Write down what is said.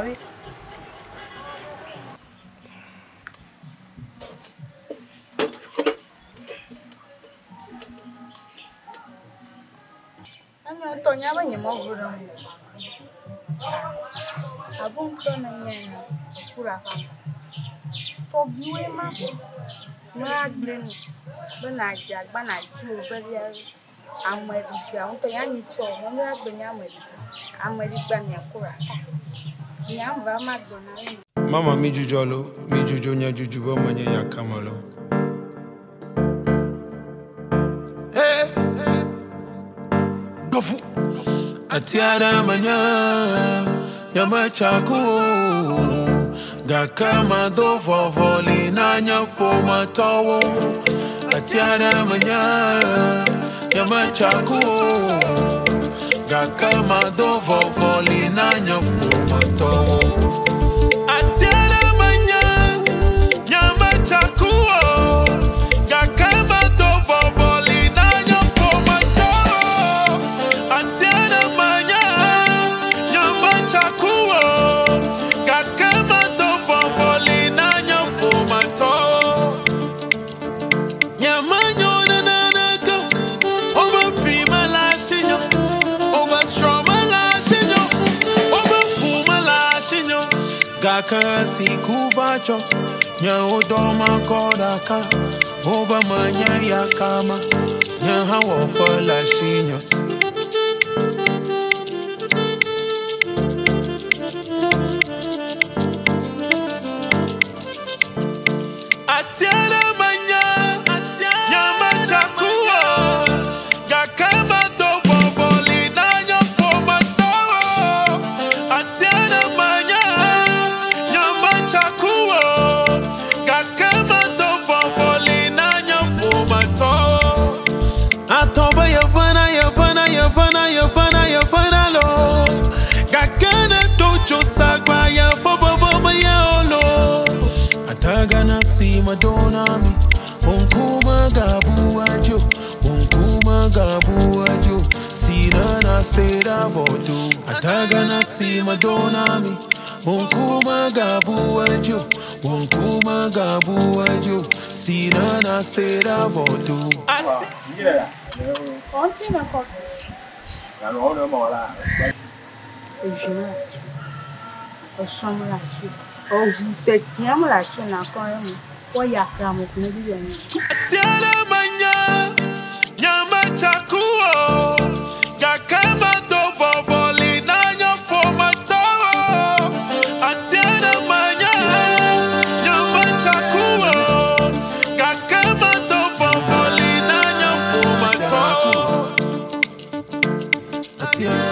grave. Ano, Toñaba ni moguro. Abunto na niya pura pa. Tobiwe ma. Maglen banajak banaju beria amedika. Unto ya ni cho, mo ya gbenya amedika. Amedika ni akura ka. Ni amba magbona ni. Mama mi jujolo, mi jujo nya jujubo manya ya kamalo. Atiara manya yamachaku gakama do vovoli nanya pomatawo atiara manya yamachaku gakama do vovoli nanya pomatawo atiara manya yamachaku gakama do vovoli nanya pomatawo atiara Kasi kuvacho nya odoma koraka oba manya yakama nya hawo fola shinyo atiara manya nya machakuo yakama to boboli nanya pomatawo atiara manya Madonna mi unkuma gabu ajo unkuma gabu ajo sirana sera vodu ataga na si Madonna mi unkuma gabu ajo unkuma gabu ajo sirana sera vodu yeah on si na ko na ro no mo la ejina o somo la su o ju te ti am la su na ko mo Oya kamo kumbia ni. Atiara manya, nyama chakuo, gakama do vovoli na nyofomato. Atiara manya, nyama chakuo, gakama do vovoli na nyofomato. Atiara.